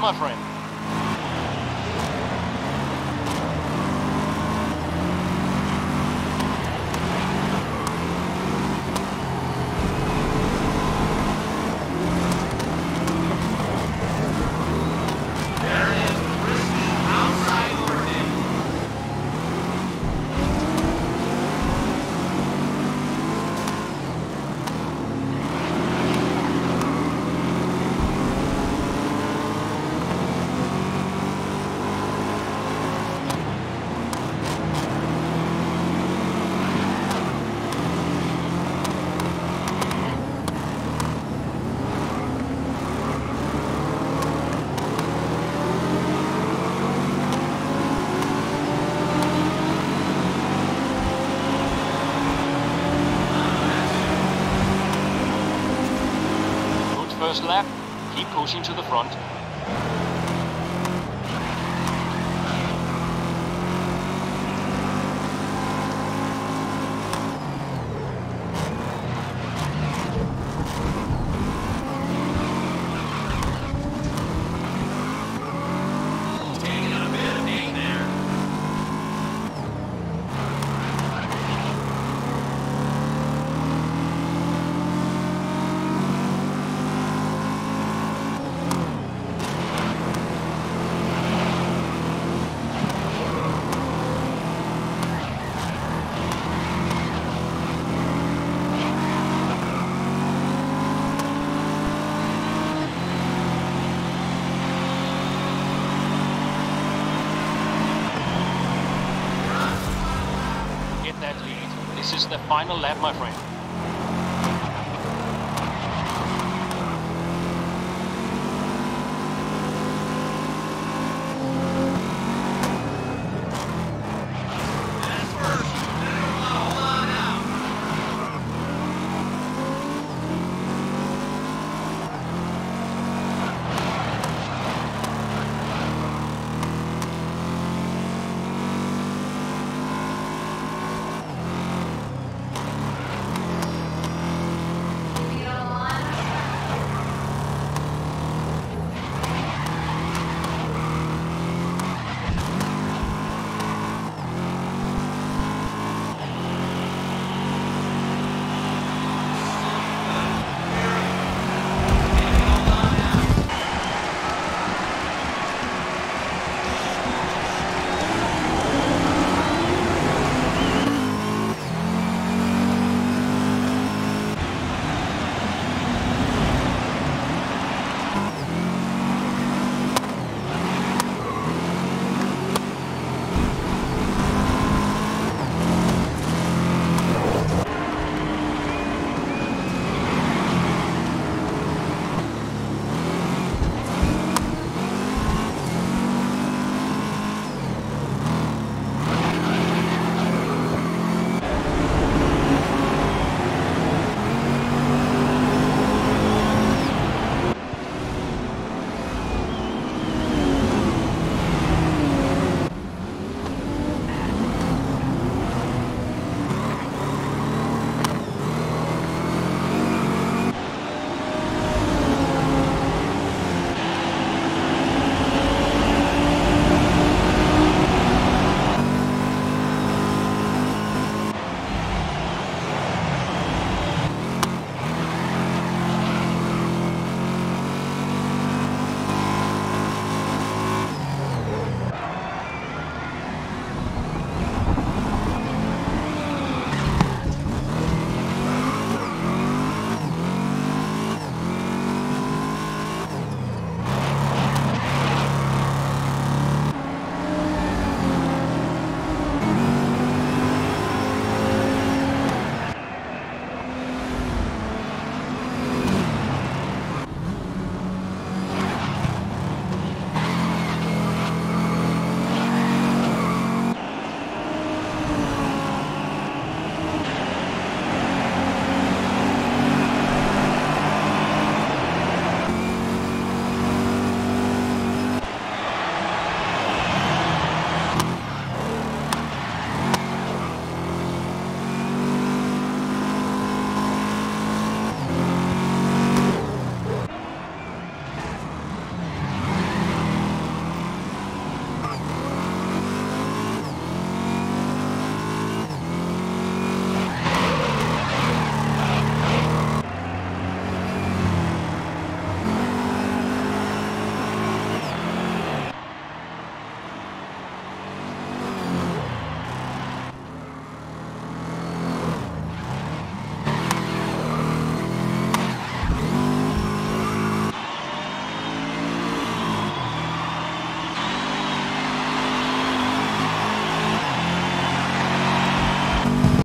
out, my friend. First lap, keep pushing to the front. This is the final lap, my friend.